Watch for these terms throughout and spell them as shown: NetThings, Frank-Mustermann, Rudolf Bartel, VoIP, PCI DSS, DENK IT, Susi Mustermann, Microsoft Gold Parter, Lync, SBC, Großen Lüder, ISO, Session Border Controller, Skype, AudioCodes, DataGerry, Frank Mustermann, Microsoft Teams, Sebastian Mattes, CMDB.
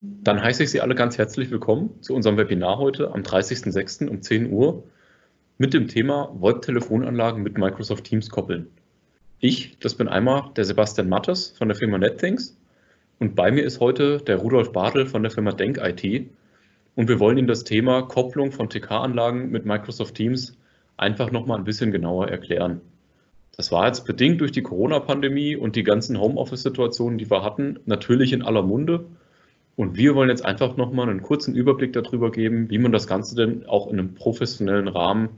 Dann heiße ich Sie alle ganz herzlich willkommen zu unserem Webinar heute am 30.06. um 10 Uhr mit dem Thema VoIP-Telefonanlagen mit Microsoft Teams koppeln. Das bin einmal der Sebastian Mattes von der Firma NetThings und bei mir ist heute der Rudolf Bartel von der Firma DENK IT und wir wollen Ihnen das Thema Kopplung von TK-Anlagen mit Microsoft Teams einfach nochmal ein bisschen genauer erklären. Das war jetzt bedingt durch die Corona-Pandemie und die ganzen Homeoffice-Situationen, die wir hatten, natürlich in aller Munde. Und wir wollen jetzt einfach nochmal einen kurzen Überblick darüber geben, wie man das Ganze denn auch in einem professionellen Rahmen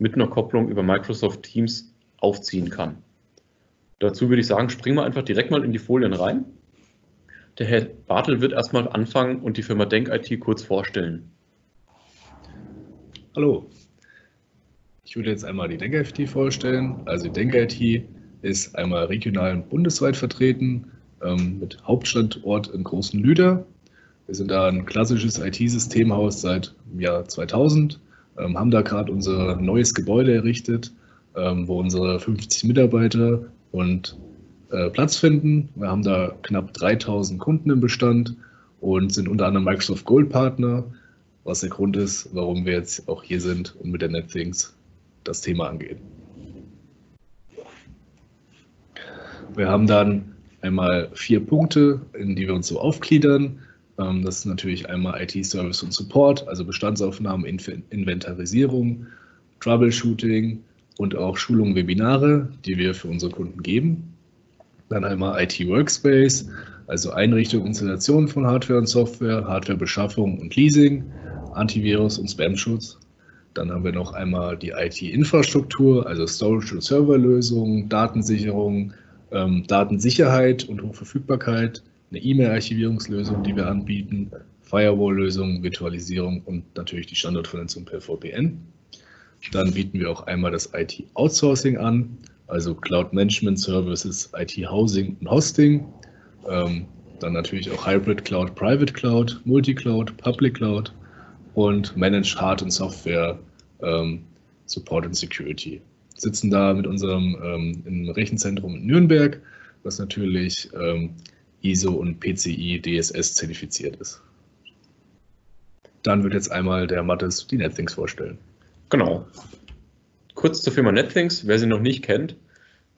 mit einer Kopplung über Microsoft Teams aufziehen kann. Dazu würde ich sagen, springen wir einfach direkt mal in die Folien rein. Der Herr Bartel wird erstmal anfangen und die Firma DENK IT kurz vorstellen. Hallo, ich würde jetzt einmal die DENK IT vorstellen. Also die DENK IT ist einmal regional und bundesweit vertreten mit Hauptstandort in Großen Lüder. Wir sind da ein klassisches IT-Systemhaus seit dem Jahr 2000, haben da gerade unser neues Gebäude errichtet, wo unsere 50 Mitarbeiter und Platz finden. Wir haben da knapp 3000 Kunden im Bestand und sind unter anderem Microsoft Gold Partner, was der Grund ist, warum wir jetzt auch hier sind und mit der NetThings das Thema angehen. Wir haben dann einmal 4 Punkte, in die wir uns so aufgliedern. Das ist natürlich einmal IT-Service und Support, also Bestandsaufnahmen, Inventarisierung, Troubleshooting und auch Schulungen, Webinare, die wir für unsere Kunden geben. Dann einmal IT-Workspace, also Einrichtung und Installation von Hardware und Software, Hardwarebeschaffung und Leasing, Antivirus und Spam-Schutz. Dann haben wir noch einmal die IT-Infrastruktur, also Storage- und Serverlösungen, Datensicherung, Datensicherheit und Hochverfügbarkeit, eine E-Mail-Archivierungslösung, die wir anbieten, Firewall-Lösungen, Virtualisierung und natürlich die Standardvernetzung per VPN. Dann bieten wir auch einmal das IT-Outsourcing an, also Cloud-Management-Services, IT-Housing und Hosting. Dann natürlich auch Hybrid-Cloud, Private-Cloud, Multi-Cloud, Public-Cloud und Managed Hard- und Software, Support und Security. Wir sitzen da mit unserem im Rechenzentrum in Nürnberg, was natürlich ISO und PCI DSS zertifiziert ist. Dann wird jetzt einmal der Mattes die NetThings vorstellen. Genau. Kurz zur Firma NetThings, wer sie noch nicht kennt.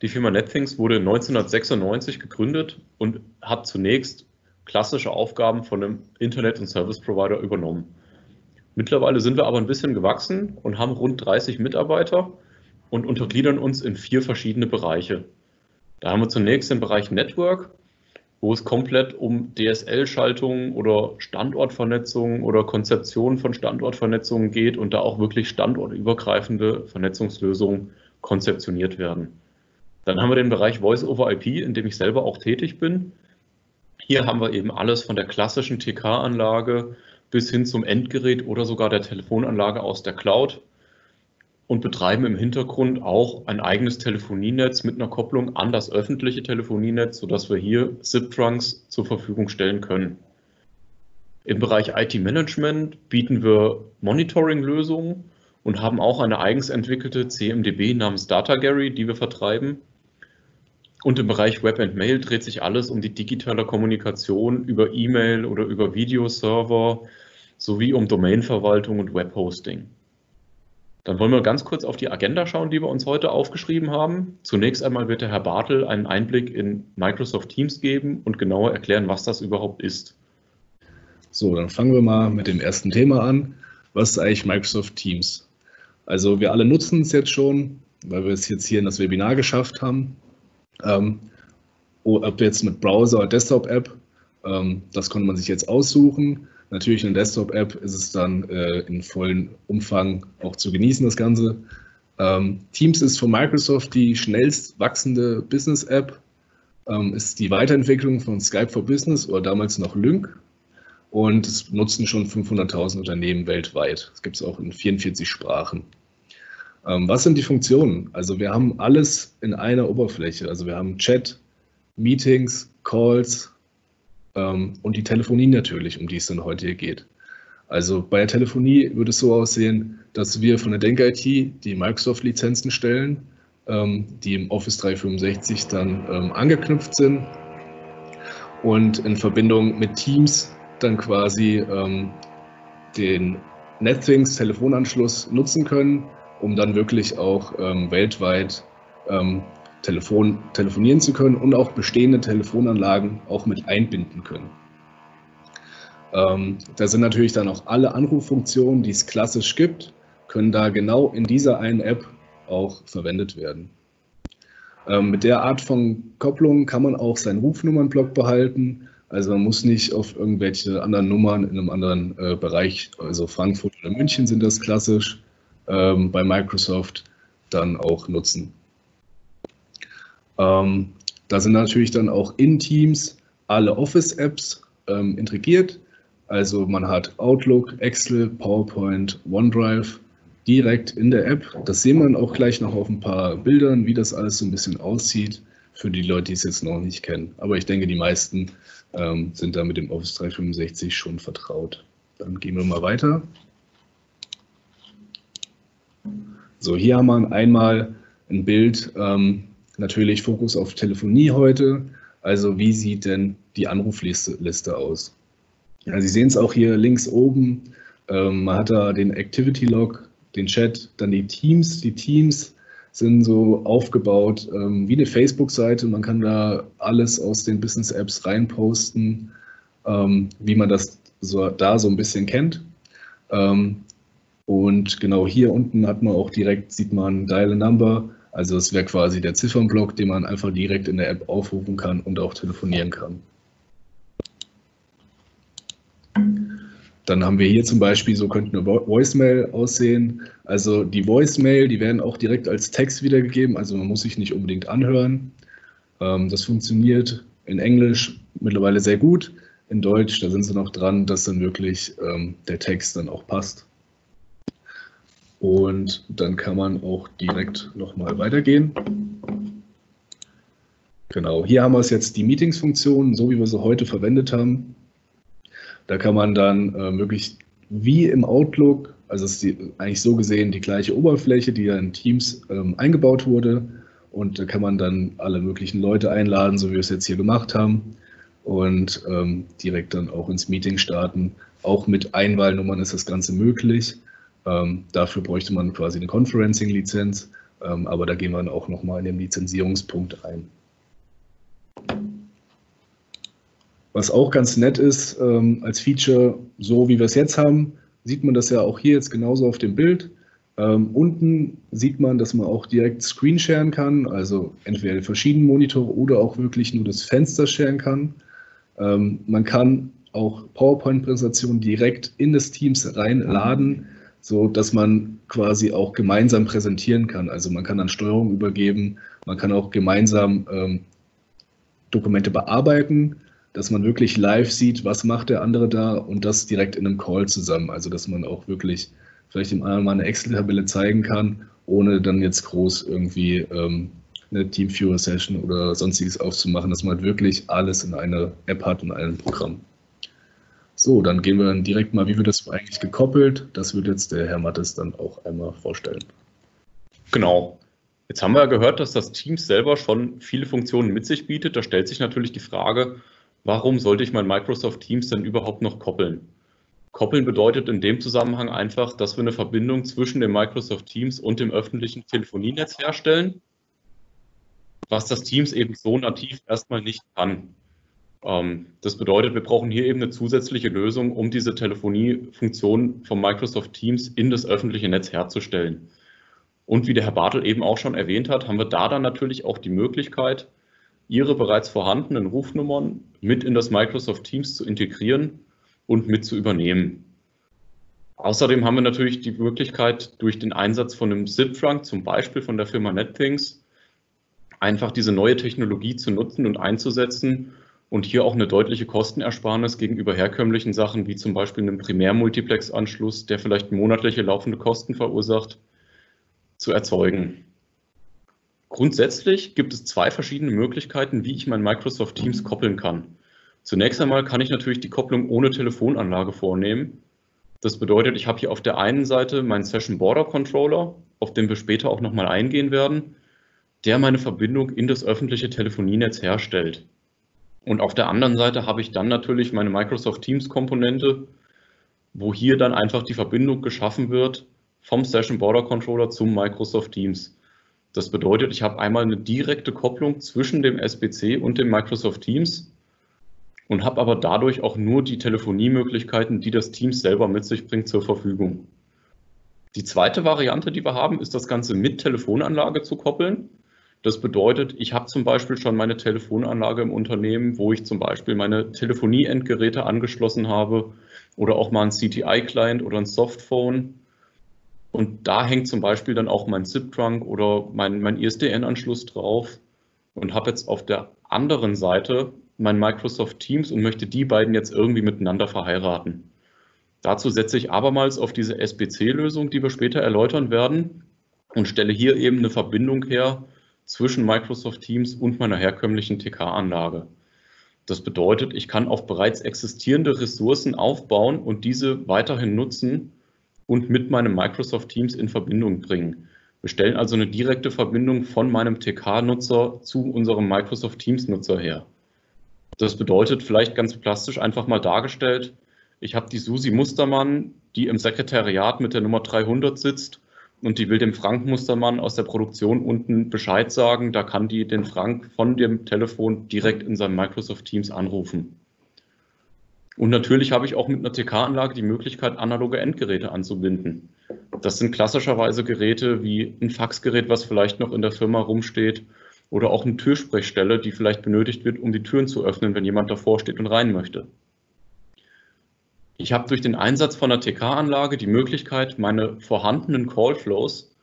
Die Firma NetThings wurde 1996 gegründet und hat zunächst klassische Aufgaben von einem Internet- und Service-Provider übernommen. Mittlerweile sind wir aber ein bisschen gewachsen und haben rund 30 Mitarbeiter und untergliedern uns in 4 verschiedene Bereiche. Da haben wir zunächst den Bereich Network, wo es komplett um DSL-Schaltungen oder Standortvernetzungen oder Konzeption von Standortvernetzungen geht und da auch wirklich standortübergreifende Vernetzungslösungen konzeptioniert werden. Dann haben wir den Bereich Voice over IP, in dem ich selber auch tätig bin. Hier haben wir eben alles von der klassischen TK-Anlage bis hin zum Endgerät oder sogar der Telefonanlage aus der Cloud und betreiben im Hintergrund auch ein eigenes Telefonienetz mit einer Kopplung an das öffentliche Telefonienetz, sodass wir hier SIP-Trunks zur Verfügung stellen können. Im Bereich IT-Management bieten wir Monitoring-Lösungen und haben auch eine eigens entwickelte CMDB namens DataGerry, die wir vertreiben. Und im Bereich Web and Mail dreht sich alles um die digitale Kommunikation über E-Mail oder über Videoserver sowie um Domainverwaltung und Webhosting. Dann wollen wir ganz kurz auf die Agenda schauen, die wir uns heute aufgeschrieben haben. Zunächst einmal wird der Herr Bartel einen Einblick in Microsoft Teams geben und genauer erklären, was das überhaupt ist. So, dann fangen wir mal mit dem ersten Thema an. Was ist eigentlich Microsoft Teams? Also wir alle nutzen es jetzt schon, weil wir es jetzt hier in das Webinar geschafft haben. Ob jetzt mit Browser oder Desktop-App, das konnte man sich jetzt aussuchen. Natürlich in der Desktop-App ist es dann in vollem Umfang auch zu genießen, das Ganze. Teams ist von Microsoft die schnellst wachsende Business-App, ist die Weiterentwicklung von Skype for Business oder damals noch Lync und es nutzen schon 500.000 Unternehmen weltweit. Es gibt es auch in 44 Sprachen. Was sind die Funktionen? Also wir haben alles in einer Oberfläche. Also wir haben Chat, Meetings, Calls, und die Telefonie natürlich, um die es dann heute hier geht. Also bei der Telefonie würde es so aussehen, dass wir von der DENK IT die Microsoft-Lizenzen stellen, die im Office 365 dann angeknüpft sind und in Verbindung mit Teams dann quasi den NetThings Telefonanschluss nutzen können, um dann wirklich auch weltweit telefonieren zu können und auch bestehende Telefonanlagen auch mit einbinden können. Da sind natürlich dann auch alle Anruffunktionen, die es klassisch gibt, können da genau in dieser einen App auch verwendet werden. Mit der Art von Kopplung kann man auch seinen Rufnummernblock behalten. Also man muss nicht auf irgendwelche anderen Nummern in einem anderen Bereich, also Frankfurt oder München sind das klassisch, bei Microsoft dann auch nutzen. Da sind natürlich dann auch in Teams alle Office-Apps integriert. Also man hat Outlook, Excel, PowerPoint, OneDrive direkt in der App. Das sehen wir auch gleich noch auf ein paar Bildern, wie das alles so ein bisschen aussieht für die Leute, die es jetzt noch nicht kennen. Aber ich denke, die meisten sind da mit dem Office 365 schon vertraut. Dann gehen wir mal weiter. So, hier haben wir einmal ein Bild, natürlich Fokus auf Telefonie heute. Also wie sieht denn die Anrufliste aus? Ja, Sie sehen es auch hier links oben. Man hat da den Activity Log, den Chat, dann die Teams. Die Teams sind so aufgebaut wie eine Facebook-Seite. Man kann da alles aus den Business-Apps reinposten, wie man das so, da so ein bisschen kennt. Und genau hier unten hat man auch direkt, sieht man Dial a Number. Also das wäre quasi der Ziffernblock, den man einfach direkt in der App aufrufen kann und auch telefonieren kann. Dann haben wir hier zum Beispiel, so könnte eine Voicemail aussehen. Also die Voicemail, die werden auch direkt als Text wiedergegeben, also man muss sich nicht unbedingt anhören. Das funktioniert in Englisch mittlerweile sehr gut. In Deutsch, da sind sie noch dran, dass dann wirklich der Text dann auch passt. Und dann kann man auch direkt nochmal weitergehen. Genau, hier haben wir es jetzt die Meetings-Funktion, so wie wir sie heute verwendet haben. Da kann man dann wirklich wie im Outlook, also ist die, eigentlich so gesehen die gleiche Oberfläche, die ja in Teams eingebaut wurde. Und da kann man dann alle möglichen Leute einladen, so wie wir es jetzt hier gemacht haben. Und direkt dann auch ins Meeting starten. Auch mit Einwahlnummern ist das Ganze möglich. Dafür bräuchte man quasi eine Conferencing-Lizenz. Aber da gehen wir dann auch nochmal in den Lizenzierungspunkt ein. Was auch ganz nett ist, als Feature, so wie wir es jetzt haben, sieht man das ja auch hier jetzt genauso auf dem Bild. Unten sieht man, dass man auch direkt Screensharen kann, also entweder verschiedene Monitore oder auch wirklich nur das Fenster sharen kann. Man kann auch PowerPoint-Präsentationen direkt in das Teams reinladen, so dass man quasi auch gemeinsam präsentieren kann. Also man kann dann Steuerung übergeben, man kann auch gemeinsam Dokumente bearbeiten, dass man wirklich live sieht, was macht der andere da und das direkt in einem Call zusammen. Also dass man auch wirklich vielleicht dem anderen mal eine Excel-Tabelle zeigen kann, ohne dann jetzt groß irgendwie eine Teamviewer-Session oder sonstiges aufzumachen, dass man wirklich alles in einer App hat und einem Programm. So, dann gehen wir dann direkt mal, wie wird das eigentlich gekoppelt? Das wird jetzt der Herr Mattes dann auch einmal vorstellen. Genau. Jetzt haben wir ja gehört, dass das Teams selber schon viele Funktionen mit sich bietet. Da stellt sich natürlich die Frage, warum sollte ich mein Microsoft Teams denn überhaupt noch koppeln? Koppeln bedeutet in dem Zusammenhang einfach, dass wir eine Verbindung zwischen dem Microsoft Teams und dem öffentlichen Telefonienetz herstellen, was das Teams eben so nativ erstmal nicht kann. Das bedeutet, wir brauchen hier eben eine zusätzliche Lösung, um diese Telefoniefunktion vom Microsoft Teams in das öffentliche Netz herzustellen. Und wie der Herr Bartel eben auch schon erwähnt hat, haben wir da dann natürlich auch die Möglichkeit, Ihre bereits vorhandenen Rufnummern mit in das Microsoft Teams zu integrieren und mit zu übernehmen. Außerdem haben wir natürlich die Möglichkeit, durch den Einsatz von einem SIP-Trunk, zum Beispiel von der Firma NetThings, einfach diese neue Technologie zu nutzen und einzusetzen und hier auch eine deutliche Kostenersparnis gegenüber herkömmlichen Sachen, wie zum Beispiel einem Primärmultiplex-Anschluss, der vielleicht monatliche laufende Kosten verursacht, zu erzeugen. Grundsätzlich gibt es zwei verschiedene Möglichkeiten, wie ich mein Microsoft Teams koppeln kann. Zunächst einmal kann ich natürlich die Kopplung ohne Telefonanlage vornehmen. Das bedeutet, ich habe hier auf der einen Seite meinen Session Border Controller, auf den wir später auch nochmal eingehen werden, der meine Verbindung in das öffentliche Telefonienetz herstellt. Und auf der anderen Seite habe ich dann natürlich meine Microsoft Teams Komponente, wo hier dann einfach die Verbindung geschaffen wird vom Session Border Controller zum Microsoft Teams. Das bedeutet, ich habe einmal eine direkte Kopplung zwischen dem SBC und dem Microsoft Teams und habe aber dadurch auch nur die Telefoniemöglichkeiten, die das Teams selber mit sich bringt, zur Verfügung. Die zweite Variante, die wir haben, ist das Ganze mit Telefonanlage zu koppeln. Das bedeutet, ich habe zum Beispiel schon meine Telefonanlage im Unternehmen, wo ich zum Beispiel meine Telefonieendgeräte angeschlossen habe oder auch mal einen CTI-Client oder ein Softphone. Und da hängt zum Beispiel dann auch mein SIP-Trunk oder mein ISDN-Anschluss drauf und habe jetzt auf der anderen Seite mein Microsoft Teams und möchte die beiden jetzt irgendwie miteinander verheiraten. Dazu setze ich abermals auf diese SBC-Lösung, die wir später erläutern werden, und stelle hier eben eine Verbindung her zwischen Microsoft Teams und meiner herkömmlichen TK-Anlage. Das bedeutet, ich kann auf bereits existierende Ressourcen aufbauen und diese weiterhin nutzen und mit meinem Microsoft Teams in Verbindung bringen. Wir stellen also eine direkte Verbindung von meinem TK-Nutzer zu unserem Microsoft Teams-Nutzer her. Das bedeutet vielleicht ganz plastisch einfach mal dargestellt, ich habe die Susi Mustermann, die im Sekretariat mit der Nummer 300 sitzt und die will dem Frank-Mustermann aus der Produktion unten Bescheid sagen. Da kann die den Frank von dem Telefon direkt in seinem Microsoft Teams anrufen. Und natürlich habe ich auch mit einer TK-Anlage die Möglichkeit, analoge Endgeräte anzubinden. Das sind klassischerweise Geräte wie ein Faxgerät, was vielleicht noch in der Firma rumsteht, oder auch eine Türsprechstelle, die vielleicht benötigt wird, um die Türen zu öffnen, wenn jemand davor steht und rein möchte. Ich habe durch den Einsatz von einer TK-Anlage die Möglichkeit, meine vorhandenen Callflows,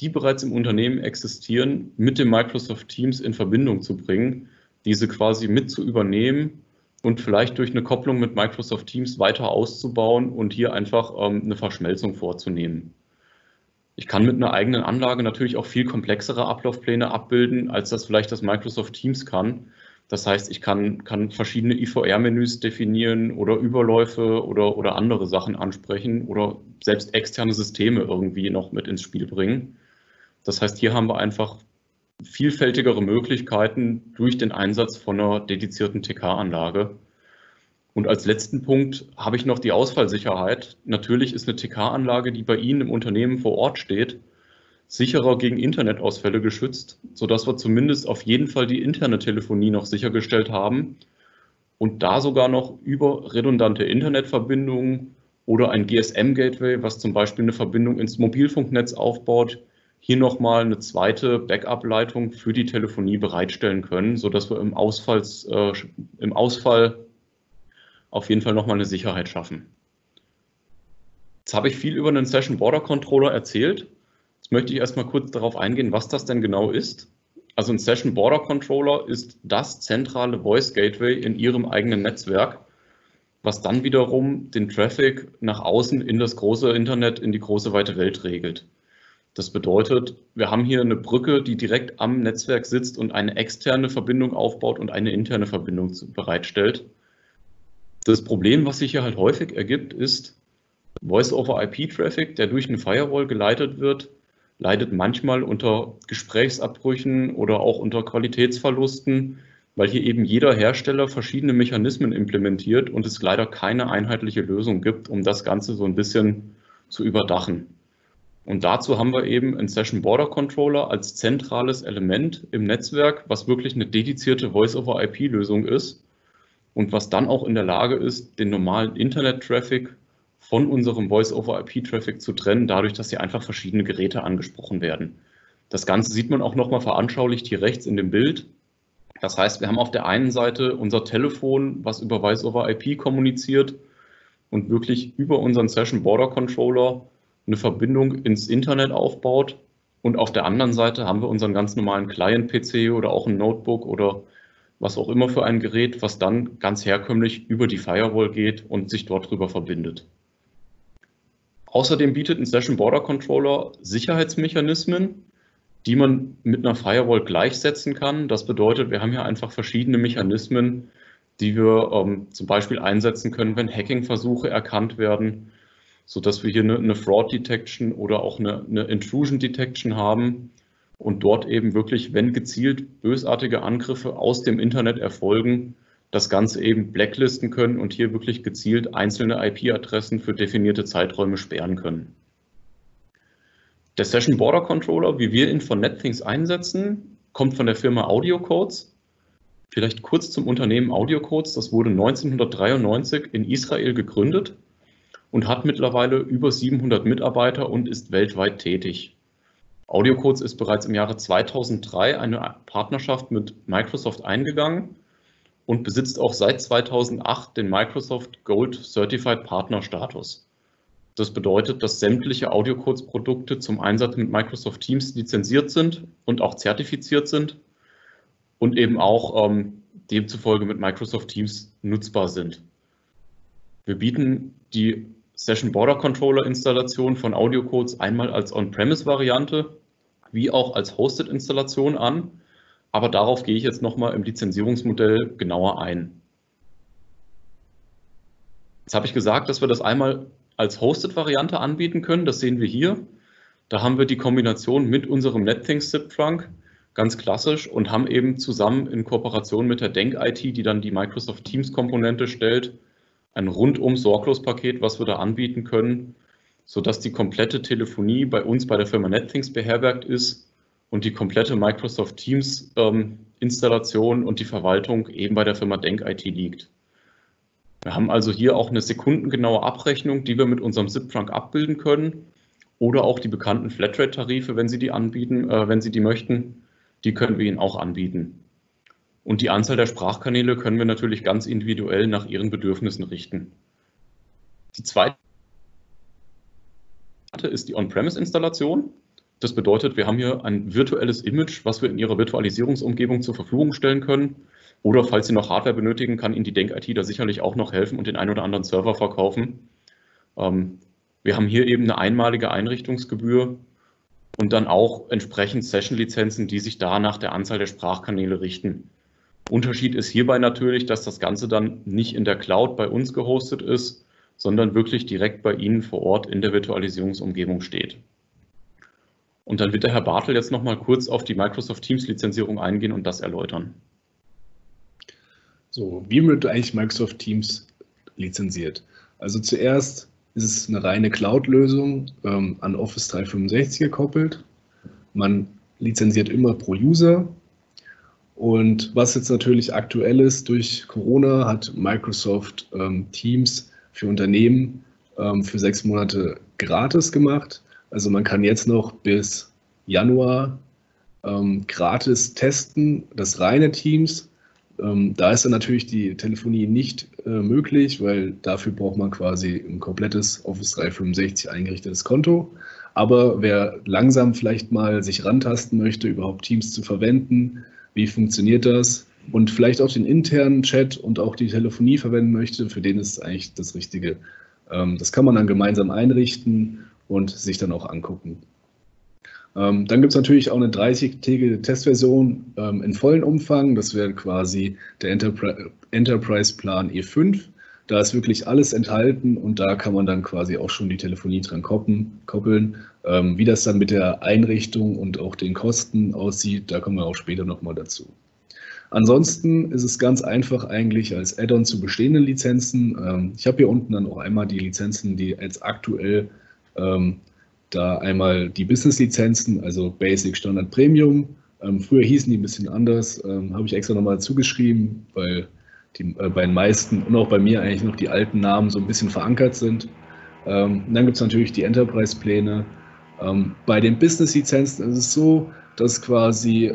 die bereits im Unternehmen existieren, mit dem Microsoft Teams in Verbindung zu bringen, diese quasi mit zu übernehmen und vielleicht durch eine Kopplung mit Microsoft Teams weiter auszubauen und hier einfach eine Verschmelzung vorzunehmen. Ich kann mit einer eigenen Anlage natürlich auch viel komplexere Ablaufpläne abbilden, als das vielleicht das Microsoft Teams kann. Das heißt, ich kann verschiedene IVR-Menüs definieren oder Überläufe oder andere Sachen ansprechen oder selbst externe Systeme irgendwie noch mit ins Spiel bringen. Das heißt, hier haben wir einfach vielfältigere Möglichkeiten durch den Einsatz von einer dedizierten TK-Anlage. Und als letzten Punkt habe ich noch die Ausfallsicherheit. Natürlich ist eine TK-Anlage, die bei Ihnen im Unternehmen vor Ort steht, sicherer gegen Internetausfälle geschützt, sodass wir zumindest auf jeden Fall die interne Telefonie noch sichergestellt haben und da sogar noch über redundante Internetverbindungen oder ein GSM-Gateway, was zum Beispiel eine Verbindung ins Mobilfunknetz aufbaut, hier nochmal eine zweite Backup-Leitung für die Telefonie bereitstellen können, sodass wir im Ausfall auf jeden Fall nochmal eine Sicherheit schaffen. Jetzt habe ich viel über einen Session Border Controller erzählt. Jetzt möchte ich erstmal kurz darauf eingehen, was das denn genau ist. Also ein Session Border Controller ist das zentrale Voice Gateway in Ihrem eigenen Netzwerk, was dann wiederum den Traffic nach außen in das große Internet, in die große weite Welt regelt. Das bedeutet, wir haben hier eine Brücke, die direkt am Netzwerk sitzt und eine externe Verbindung aufbaut und eine interne Verbindung bereitstellt. Das Problem, was sich hier halt häufig ergibt, ist, Voice-over-IP-Traffic, der durch eine Firewall geleitet wird, leidet manchmal unter Gesprächsabbrüchen oder auch unter Qualitätsverlusten, weil hier eben jeder Hersteller verschiedene Mechanismen implementiert und es leider keine einheitliche Lösung gibt, um das Ganze so ein bisschen zu überdachen. Und dazu haben wir eben einen Session Border Controller als zentrales Element im Netzwerk, was wirklich eine dedizierte Voice-over-IP-Lösung ist und was dann auch in der Lage ist, den normalen Internet-Traffic von unserem Voice-over-IP-Traffic zu trennen, dadurch, dass hier einfach verschiedene Geräte angesprochen werden. Das Ganze sieht man auch nochmal veranschaulicht hier rechts in dem Bild. Das heißt, wir haben auf der einen Seite unser Telefon, was über Voice-over-IP kommuniziert und wirklich über unseren Session Border Controller eine Verbindung ins Internet aufbaut. Und auf der anderen Seite haben wir unseren ganz normalen Client-PC oder auch ein Notebook oder was auch immer für ein Gerät, was dann ganz herkömmlich über die Firewall geht und sich dort drüber verbindet. Außerdem bietet ein Session Border Controller Sicherheitsmechanismen, die man mit einer Firewall gleichsetzen kann. Das bedeutet, wir haben hier einfach verschiedene Mechanismen, die wir zum Beispiel einsetzen können, wenn Hacking-Versuche erkannt werden, sodass wir hier eine Fraud Detection oder auch eine Intrusion Detection haben und dort eben wirklich, wenn gezielt bösartige Angriffe aus dem Internet erfolgen, das Ganze eben blacklisten können und hier wirklich gezielt einzelne IP-Adressen für definierte Zeiträume sperren können. Der Session Border Controller, wie wir ihn von NetThings einsetzen, kommt von der Firma AudioCodes. Vielleicht kurz zum Unternehmen AudioCodes. Das wurde 1993 in Israel gegründet und hat mittlerweile über 700 Mitarbeiter und ist weltweit tätig. AudioCodes ist bereits im Jahre 2003 eine Partnerschaft mit Microsoft eingegangen und besitzt auch seit 2008 den Microsoft Gold Certified Partner Status. Das bedeutet, dass sämtliche AudioCodes-Produkte zum Einsatz mit Microsoft Teams lizenziert sind und auch zertifiziert sind und eben auch demzufolge mit Microsoft Teams nutzbar sind. Wir bieten die Session Border Controller Installation von AudioCodes einmal als On-Premise-Variante wie auch als Hosted-Installation an, aber darauf gehe ich jetzt nochmal im Lizenzierungsmodell genauer ein. Jetzt habe ich gesagt, dass wir das einmal als Hosted-Variante anbieten können, das sehen wir hier. Da haben wir die Kombination mit unserem NetThings-SIP-Trunk, ganz klassisch, und haben eben zusammen in Kooperation mit der DENK IT, die dann die Microsoft Teams-Komponente stellt, ein rundum sorglos Paket, was wir da anbieten können, sodass die komplette Telefonie bei uns bei der Firma NetThings beherbergt ist und die komplette Microsoft Teams Installation und die Verwaltung eben bei der Firma DENK IT liegt. Wir haben also hier auch eine sekundengenaue Abrechnung, die wir mit unserem SIP-Trunk abbilden können, oder auch die bekannten Flatrate-Tarife, wenn Sie die anbieten, wenn Sie die möchten, die können wir Ihnen auch anbieten. Und die Anzahl der Sprachkanäle können wir natürlich ganz individuell nach Ihren Bedürfnissen richten. Die zweite ist die On-Premise-Installation. Das bedeutet, wir haben hier ein virtuelles Image, was wir in Ihrer Virtualisierungsumgebung zur Verfügung stellen können. Oder falls Sie noch Hardware benötigen, kann Ihnen die DENK IT da sicherlich auch noch helfen und den einen oder anderen Server verkaufen. Wir haben hier eben eine einmalige Einrichtungsgebühr und dann auch entsprechend Session-Lizenzen, die sich da nach der Anzahl der Sprachkanäle richten. Unterschied ist hierbei natürlich, dass das Ganze dann nicht in der Cloud bei uns gehostet ist, sondern wirklich direkt bei Ihnen vor Ort in der Virtualisierungsumgebung steht. Und dann wird der Herr Bartel jetzt noch mal kurz auf die Microsoft Teams Lizenzierung eingehen und das erläutern. So, wie wird eigentlich Microsoft Teams lizenziert? Also zuerst ist es eine reine Cloud-Lösung an Office 365 gekoppelt. Man lizenziert immer pro User. Und was jetzt natürlich aktuell ist, durch Corona hat Microsoft Teams für Unternehmen für 6 Monate gratis gemacht. Also man kann jetzt noch bis Januar gratis testen, das reine Teams. Da ist dann natürlich die Telefonie nicht möglich, weil dafür braucht man quasi ein komplettes Office 365 eingerichtetes Konto. Aber wer langsam vielleicht mal sich rantasten möchte, überhaupt Teams zu verwenden, wie funktioniert das? Und vielleicht auch den internen Chat und auch die Telefonie verwenden möchte, für den ist es eigentlich das Richtige. Das kann man dann gemeinsam einrichten und sich dann auch angucken. Dann gibt es natürlich auch eine 30-tägige Testversion in vollen Umfang. Das wäre quasi der Enterprise-Plan E5. Da ist wirklich alles enthalten und da kann man dann quasi auch schon die Telefonie dran koppeln. Wie das dann mit der Einrichtung und auch den Kosten aussieht, da kommen wir auch später nochmal dazu. Ansonsten ist es ganz einfach eigentlich als Add-on zu bestehenden Lizenzen. Ich habe hier unten dann auch einmal die Lizenzen, die jetzt aktuell da einmal die Business-Lizenzen, also Basic, Standard, Premium. Früher hießen die ein bisschen anders, habe ich extra nochmal zugeschrieben, weil bei den meisten und auch bei mir eigentlich noch die alten Namen so ein bisschen verankert sind. Dann gibt es natürlich die Enterprise-Pläne. Bei den Business-Lizenzen ist es so, dass quasi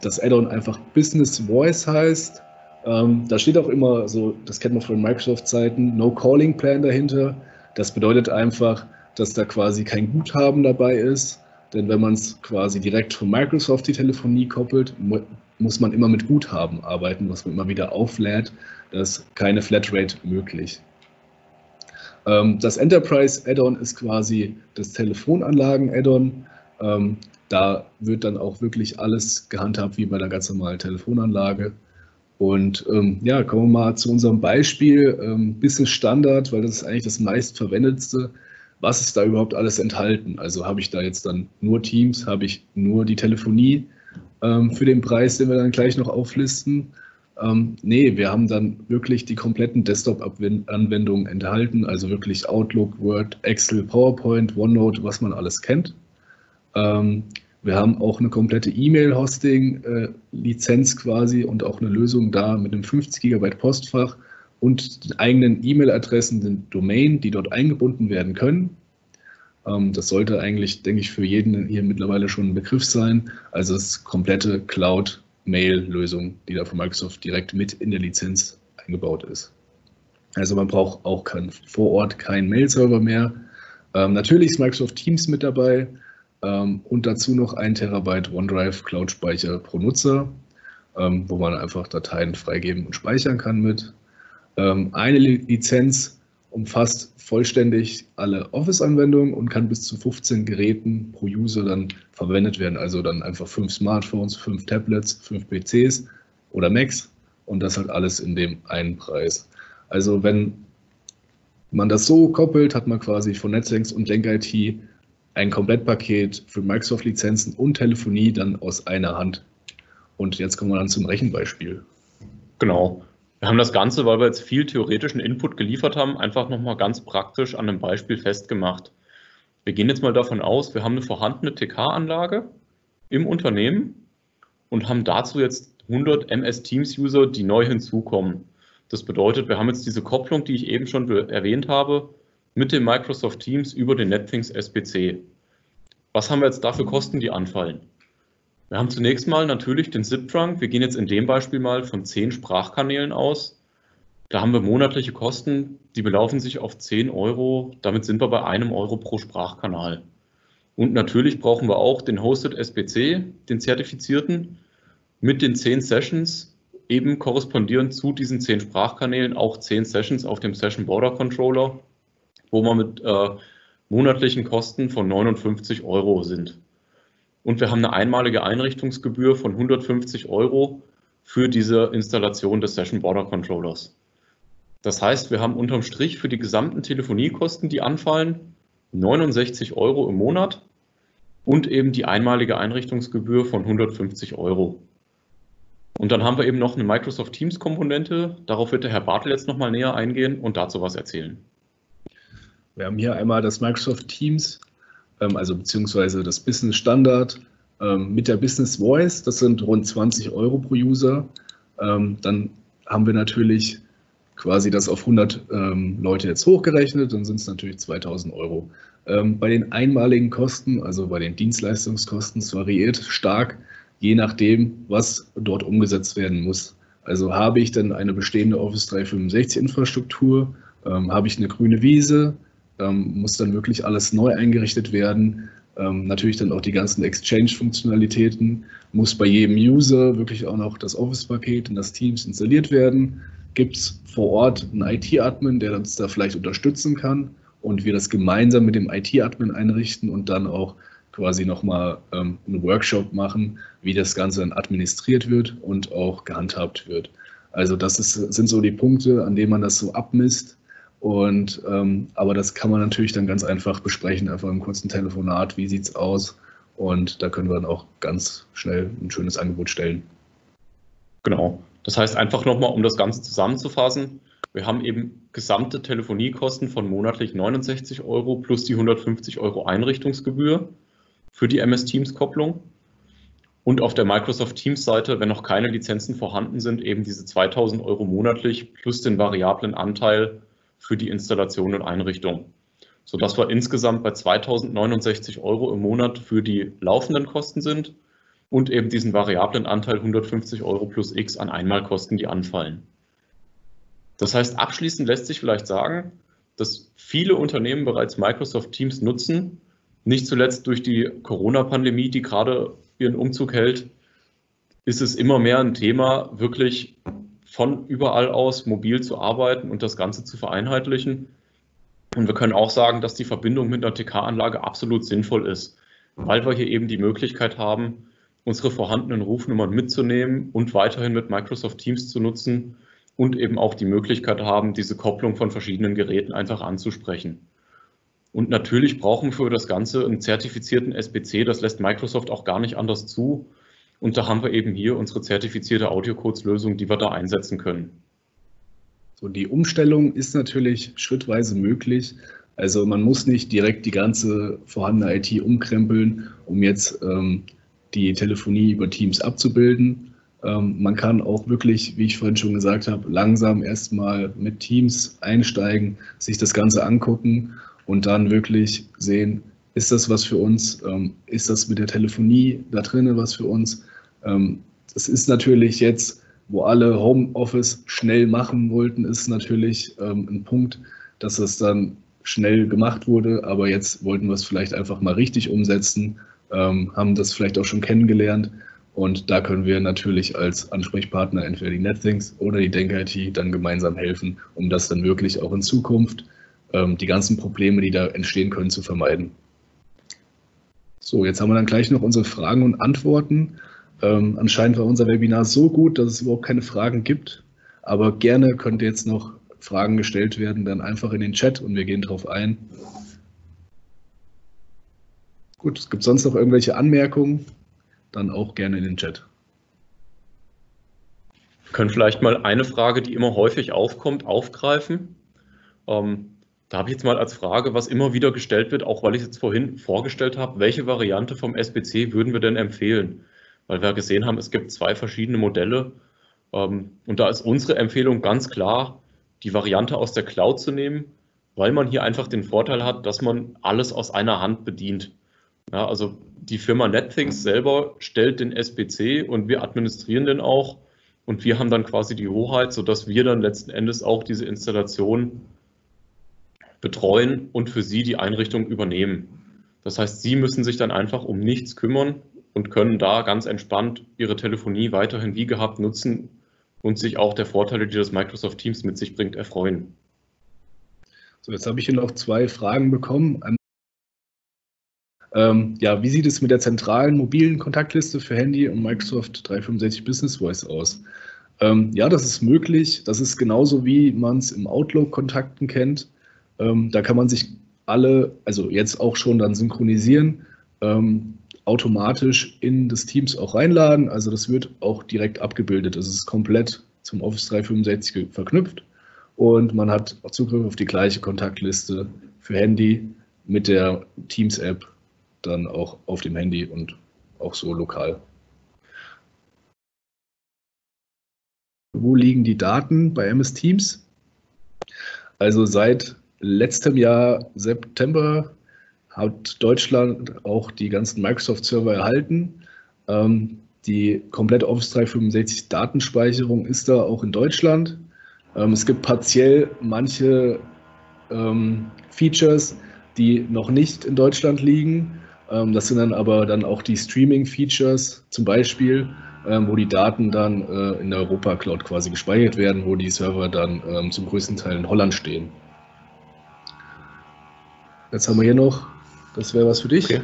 das Add-on einfach Business Voice heißt. Da steht auch immer so, das kennt man von Microsoft-Seiten, No-Calling-Plan dahinter. Das bedeutet einfach, dass da quasi kein Guthaben dabei ist, denn wenn man es quasi direkt von Microsoft die Telefonie koppelt, muss man immer mit Guthaben arbeiten, was man immer wieder auflädt. Da ist keine Flatrate möglich. Das Enterprise Add-on ist quasi das Telefonanlagen-Add-on. Da wird dann auch wirklich alles gehandhabt wie bei der ganz normalen Telefonanlage. Und ja, kommen wir mal zu unserem Beispiel. Business Standard, weil das ist eigentlich das meistverwendetste. Was ist da überhaupt alles enthalten? Also habe ich da jetzt dann nur Teams, habe ich nur die Telefonie für den Preis, den wir dann gleich noch auflisten? Nee, wir haben dann wirklich die kompletten Desktop-Anwendungen enthalten, also wirklich Outlook, Word, Excel, PowerPoint, OneNote, was man alles kennt. Wir haben auch eine komplette E-Mail-Hosting-Lizenz quasi und auch eine Lösung da mit einem 50 GB Postfach und den eigenen E-Mail-Adressen, den Domain, die dort eingebunden werden können. Das sollte eigentlich, denke ich, für jeden hier mittlerweile schon ein Begriff sein. Also es ist komplette Cloud-Mail-Lösung, die da von Microsoft direkt mit in der Lizenz eingebaut ist. Also man braucht auch vor Ort keinen Mail-Server mehr. Natürlich ist Microsoft Teams mit dabei. Und dazu noch 1 TB OneDrive Cloud-Speicher pro Nutzer, wo man einfach Dateien freigeben und speichern kann mit. Eine Lizenz umfasst vollständig alle Office-Anwendungen und kann bis zu 15 Geräten pro User dann verwendet werden. Also dann einfach 5 Smartphones, 5 Tablets, 5 PCs oder Macs und das halt alles in dem einen Preis. Also wenn man das so koppelt, hat man quasi von NetThings und DENK IT ein Komplettpaket für Microsoft-Lizenzen und Telefonie dann aus einer Hand. Und jetzt kommen wir dann zum Rechenbeispiel. Genau. Wir haben das Ganze, weil wir jetzt viel theoretischen Input geliefert haben, einfach nochmal ganz praktisch an einem Beispiel festgemacht. Wir gehen jetzt mal davon aus, wir haben eine vorhandene TK-Anlage im Unternehmen und haben dazu jetzt 100 MS-Teams-User, die neu hinzukommen. Das bedeutet, wir haben jetzt diese Kopplung, die ich eben schon erwähnt habe, mit dem Microsoft Teams über den NetThings SBC. Was haben wir jetzt da für Kosten, die anfallen? Wir haben zunächst mal natürlich den ZIP-Trunk. Wir gehen jetzt in dem Beispiel mal von 10 Sprachkanälen aus. Da haben wir monatliche Kosten, die belaufen sich auf 10 Euro. Damit sind wir bei 1 Euro pro Sprachkanal. Und natürlich brauchen wir auch den Hosted SBC, den zertifizierten, mit den 10 Sessions, eben korrespondierend zu diesen 10 Sprachkanälen, auch 10 Sessions auf dem Session Border Controller, wo wir mit monatlichen Kosten von 59 Euro sind. Und wir haben eine einmalige Einrichtungsgebühr von 150 Euro für diese Installation des Session Border Controllers. Das heißt, wir haben unterm Strich für die gesamten Telefoniekosten, die anfallen, 69 Euro im Monat und eben die einmalige Einrichtungsgebühr von 150 Euro. Und dann haben wir eben noch eine Microsoft Teams Komponente. Darauf wird der Herr Bartel jetzt nochmal näher eingehen und dazu was erzählen. Wir haben hier einmal das Microsoft Teams, also beziehungsweise das Business Standard mit der Business Voice, das sind rund 20 Euro pro User. Dann haben wir natürlich quasi das auf 100 Leute jetzt hochgerechnet, dann sind es natürlich 2000 Euro. Bei den einmaligen Kosten, also bei den Dienstleistungskosten, es variiert stark, je nachdem, was dort umgesetzt werden muss. Also habe ich denn eine bestehende Office 365 Infrastruktur, habe ich eine grüne Wiese, muss dann wirklich alles neu eingerichtet werden. Natürlich dann auch die ganzen Exchange-Funktionalitäten. Muss bei jedem User wirklich auch noch das Office-Paket und das Teams installiert werden. Gibt es vor Ort einen IT-Admin, der uns da vielleicht unterstützen kann und wir das gemeinsam mit dem IT-Admin einrichten und dann auch quasi nochmal einen Workshop machen, wie das Ganze dann administriert wird und auch gehandhabt wird. Also das sind so die Punkte, an denen man das so abmisst. Und aber das kann man natürlich dann ganz einfach besprechen, einfach im kurzen Telefonat, wie sieht's aus? Und da können wir dann auch ganz schnell ein schönes Angebot stellen. Genau. Das heißt einfach nochmal, um das Ganze zusammenzufassen, wir haben eben gesamte Telefoniekosten von monatlich 69 Euro plus die 150 Euro Einrichtungsgebühr für die MS-Teams-Kopplung. Und auf der Microsoft Teams-Seite, wenn noch keine Lizenzen vorhanden sind, eben diese 2000 Euro monatlich plus den variablen Anteil für die Installation und Einrichtung, sodass wir insgesamt bei 2069 Euro im Monat für die laufenden Kosten sind und eben diesen variablen Anteil 150 Euro plus X an Einmalkosten, die anfallen. Das heißt, abschließend lässt sich vielleicht sagen, dass viele Unternehmen bereits Microsoft Teams nutzen, nicht zuletzt durch die Corona-Pandemie, die gerade ihren Umzug hält, ist es immer mehr ein Thema, wirklich von überall aus mobil zu arbeiten und das Ganze zu vereinheitlichen. Und wir können auch sagen, dass die Verbindung mit einer TK-Anlage absolut sinnvoll ist, weil wir hier eben die Möglichkeit haben, unsere vorhandenen Rufnummern mitzunehmen und weiterhin mit Microsoft Teams zu nutzen und eben auch die Möglichkeit haben, diese Kopplung von verschiedenen Geräten einfach anzusprechen. Und natürlich brauchen wir für das Ganze einen zertifizierten SBC, das lässt Microsoft auch gar nicht anders zu. Und da haben wir eben hier unsere zertifizierte AudioCodes-Lösung, die wir da einsetzen können. So, die Umstellung ist natürlich schrittweise möglich. Also man muss nicht direkt die ganze vorhandene IT umkrempeln, um jetzt die Telefonie über Teams abzubilden. Man kann auch wirklich, wie ich vorhin schon gesagt habe, langsam erstmal mit Teams einsteigen, sich das Ganze angucken und dann wirklich sehen, ist das was für uns? Ist das mit der Telefonie da drin was für uns? Das ist natürlich jetzt, wo alle Homeoffice schnell machen wollten, ist natürlich ein Punkt, dass das dann schnell gemacht wurde, aber jetzt wollten wir es vielleicht einfach mal richtig umsetzen, haben das vielleicht auch schon kennengelernt und da können wir natürlich als Ansprechpartner entweder die NetThings oder die DENK IT dann gemeinsam helfen, um das dann wirklich auch in Zukunft die ganzen Probleme, die da entstehen können, zu vermeiden. So, jetzt haben wir dann gleich noch unsere Fragen und Antworten. Anscheinend war unser Webinar so gut, dass es überhaupt keine Fragen gibt, aber gerne könnt ihr jetzt noch Fragen gestellt werden, dann einfach in den Chat und wir gehen drauf ein. Gut, es gibt sonst noch irgendwelche Anmerkungen, dann auch gerne in den Chat. Wir können vielleicht mal eine Frage, die immer häufig aufkommt, aufgreifen. Da habe ich jetzt mal als Frage, was immer wieder gestellt wird, auch weil ich es jetzt vorhin vorgestellt habe, welche Variante vom SBC würden wir denn empfehlen? Weil wir gesehen haben, es gibt zwei verschiedene Modelle und da ist unsere Empfehlung ganz klar, die Variante aus der Cloud zu nehmen, weil man hier einfach den Vorteil hat, dass man alles aus einer Hand bedient. Ja, also die Firma NetThings selber stellt den SBC und wir administrieren den auch und wir haben dann quasi die Hoheit, sodass wir dann letzten Endes auch diese Installation betreuen und für Sie die Einrichtung übernehmen. Das heißt, Sie müssen sich dann einfach um nichts kümmern und können da ganz entspannt Ihre Telefonie weiterhin wie gehabt nutzen und sich auch der Vorteile, die das Microsoft Teams mit sich bringt, erfreuen. So, jetzt habe ich hier noch zwei Fragen bekommen. Ja, wie sieht es mit der zentralen mobilen Kontaktliste für Handy und Microsoft 365 Business Voice aus? Ja, das ist möglich. Das ist genauso, wie man es im Outlook-Kontakten kennt. Da kann man sich alle, also jetzt auch schon dann synchronisieren, automatisch in das Teams auch reinladen. Also das wird auch direkt abgebildet. Es ist komplett zum Office 365 verknüpft und man hat Zugriff auf die gleiche Kontaktliste für Handy mit der Teams-App dann auch auf dem Handy und auch so lokal. Wo liegen die Daten bei MS Teams? Also seit letztem Jahr September hat Deutschland auch die ganzen Microsoft-Server erhalten. Die komplette Office 365 Datenspeicherung ist da auch in Deutschland. Es gibt partiell manche Features, die noch nicht in Deutschland liegen. Das sind dann aber dann auch die Streaming-Features zum Beispiel, wo die Daten dann in der Europa-Cloud quasi gespeichert werden, wo die Server dann zum größten Teil in Holland stehen. Jetzt haben wir hier noch, das wäre was für dich. Okay.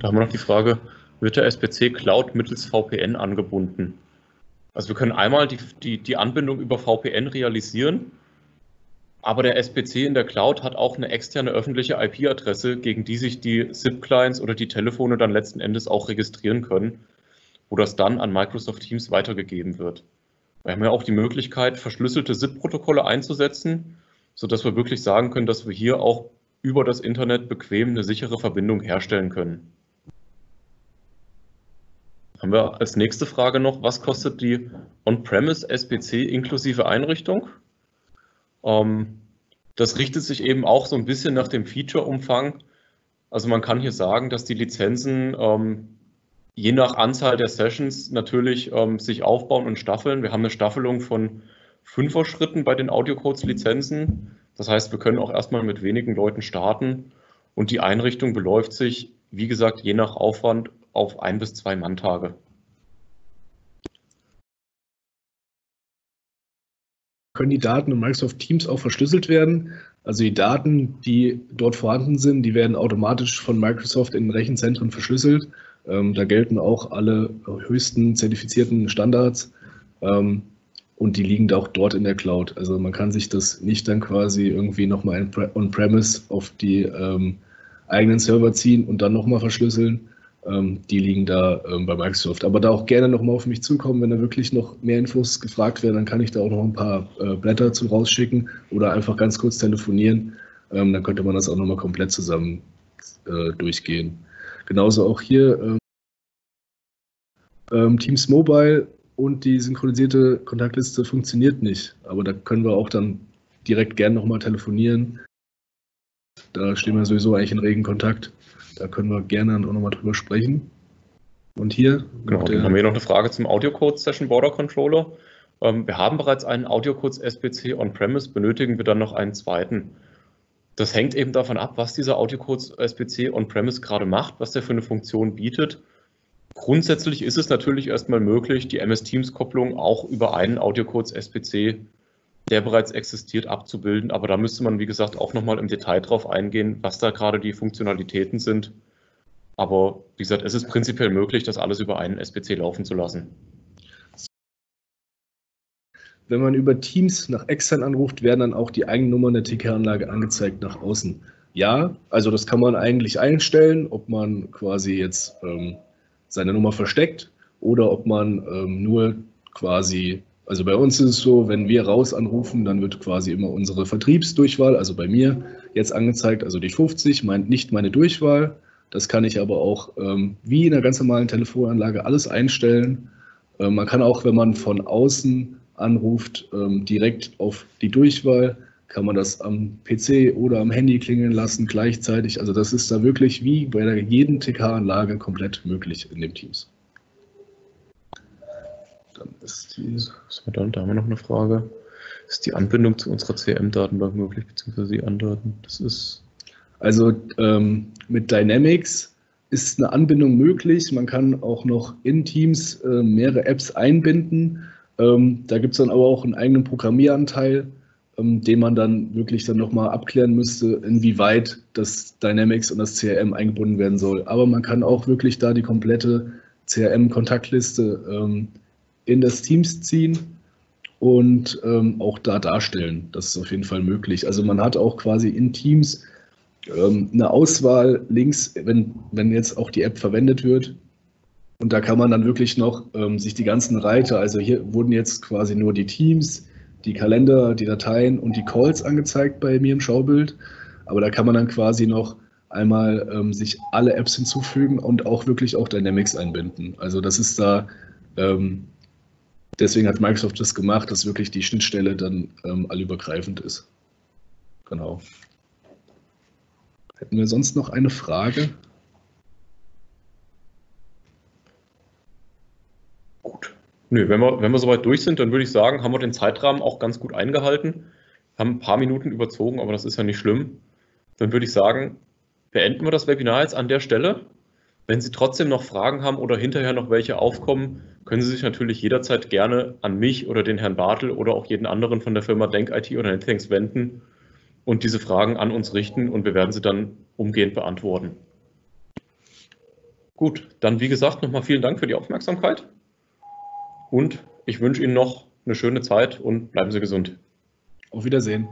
Da haben wir noch die Frage, wird der SBC Cloud mittels VPN angebunden? Also wir können einmal die Anbindung über VPN realisieren, aber der SBC in der Cloud hat auch eine externe öffentliche IP-Adresse, gegen die sich die SIP-Clients oder die Telefone dann letzten Endes auch registrieren können, wo das dann an Microsoft Teams weitergegeben wird. Wir haben ja auch die Möglichkeit, verschlüsselte SIP-Protokolle einzusetzen, sodass wir wirklich sagen können, dass wir hier auch über das Internet bequem eine sichere Verbindung herstellen können. Haben wir als nächste Frage noch, was kostet die On-Premise SBC inklusive Einrichtung? Das richtet sich eben auch so ein bisschen nach dem Feature-Umfang. Also man kann hier sagen, dass die Lizenzen je nach Anzahl der Sessions natürlich sich aufbauen und staffeln. Wir haben eine Staffelung von 5er-Schritten bei den AudioCodes-Lizenzen. Das heißt, wir können auch erstmal mit wenigen Leuten starten und die Einrichtung beläuft sich, wie gesagt, je nach Aufwand auf 1 bis 2 Manntage. Können die Daten in Microsoft Teams auch verschlüsselt werden? Also die Daten, die dort vorhanden sind, die werden automatisch von Microsoft in Rechenzentren verschlüsselt. Da gelten auch alle höchsten zertifizierten Standards. Und die liegen auch dort in der Cloud. Also man kann sich das nicht dann quasi irgendwie nochmal on-premise auf die eigenen Server ziehen und dann nochmal verschlüsseln. die liegen da bei Microsoft. Aber da auch gerne nochmal auf mich zukommen, wenn da wirklich noch mehr Infos gefragt werden, dann kann ich da auch noch ein paar Blätter zu rausschicken oder einfach ganz kurz telefonieren. Dann könnte man das auch nochmal komplett zusammen durchgehen. Genauso auch hier Teams Mobile und die synchronisierte Kontaktliste funktioniert nicht. Aber da können wir auch dann direkt gerne nochmal telefonieren. Da stehen wir sowieso eigentlich in regen Kontakt. Da können wir gerne auch nochmal drüber sprechen. Und hier genau, dann haben wir noch eine Frage zum AudioCodes Session Border Controller. Wir haben bereits einen AudioCodes SBC on-premise, benötigen wir dann noch einen zweiten. Das hängt eben davon ab, was dieser AudioCodes SBC on-premise gerade macht, was der für eine Funktion bietet. Grundsätzlich ist es natürlich erstmal möglich, die MS-Teams-Kopplung auch über einen AudioCodes SBC, der bereits existiert, abzubilden. Aber da müsste man, wie gesagt, auch nochmal im Detail drauf eingehen, was da gerade die Funktionalitäten sind. Aber wie gesagt, es ist prinzipiell möglich, das alles über einen SBC laufen zu lassen. Wenn man über Teams nach extern anruft, werden dann auch die eigenen Nummern der TK-Anlage angezeigt nach außen. Ja, also das kann man eigentlich einstellen, ob man quasi jetzt seine Nummer versteckt oder ob man nur quasi, also bei uns ist es so, wenn wir raus anrufen, dann wird quasi immer unsere Vertriebsdurchwahl, also bei mir jetzt angezeigt, also die 50, meint nicht meine Durchwahl. Das kann ich aber auch wie in einer ganz normalen Telefonanlage alles einstellen. Man kann auch, wenn man von außen anruft, direkt auf die Durchwahl, kann man das am PC oder am Handy klingeln lassen gleichzeitig. Also das ist da wirklich wie bei jedem TK-Anlage komplett möglich in dem Teams. Dann ist die, da haben wir noch eine Frage. Ist die Anbindung zu unserer CM-Datenbank möglich, beziehungsweise die Andaten? Das ist also mit Dynamics ist eine Anbindung möglich. Man kann auch noch in Teams mehrere Apps einbinden. Da gibt es dann aber auch einen eigenen Programmieranteil, den man dann wirklich nochmal abklären müsste, inwieweit das Dynamics und das CRM eingebunden werden soll. Aber man kann auch wirklich da die komplette CRM-Kontaktliste in das Teams ziehen und auch da darstellen. Das ist auf jeden Fall möglich. Also man hat auch quasi in Teams eine Auswahl links, wenn jetzt auch die App verwendet wird. Und da kann man dann wirklich noch sich die ganzen Reiter, also hier wurden jetzt quasi nur die Teams, die Kalender, die Dateien und die Calls angezeigt bei mir im Schaubild. Aber da kann man dann quasi noch einmal sich alle Apps hinzufügen und auch wirklich auch Dynamics einbinden. Also das ist da, deswegen hat Microsoft das gemacht, dass wirklich die Schnittstelle dann allübergreifend ist. Genau. Hätten wir sonst noch eine Frage? Nö, wenn wir soweit durch sind, dann würde ich sagen, haben wir den Zeitrahmen auch ganz gut eingehalten. Haben ein paar Minuten überzogen, aber das ist ja nicht schlimm. Dann würde ich sagen, beenden wir das Webinar jetzt an der Stelle. Wenn Sie trotzdem noch Fragen haben oder hinterher noch welche aufkommen, können Sie sich natürlich jederzeit gerne an mich oder den Herrn Bartel oder auch jeden anderen von der Firma DENK IT oder NetThings wenden und diese Fragen an uns richten und wir werden sie dann umgehend beantworten. Gut, dann wie gesagt nochmal vielen Dank für die Aufmerksamkeit. Und ich wünsche Ihnen noch eine schöne Zeit und bleiben Sie gesund. Auf Wiedersehen.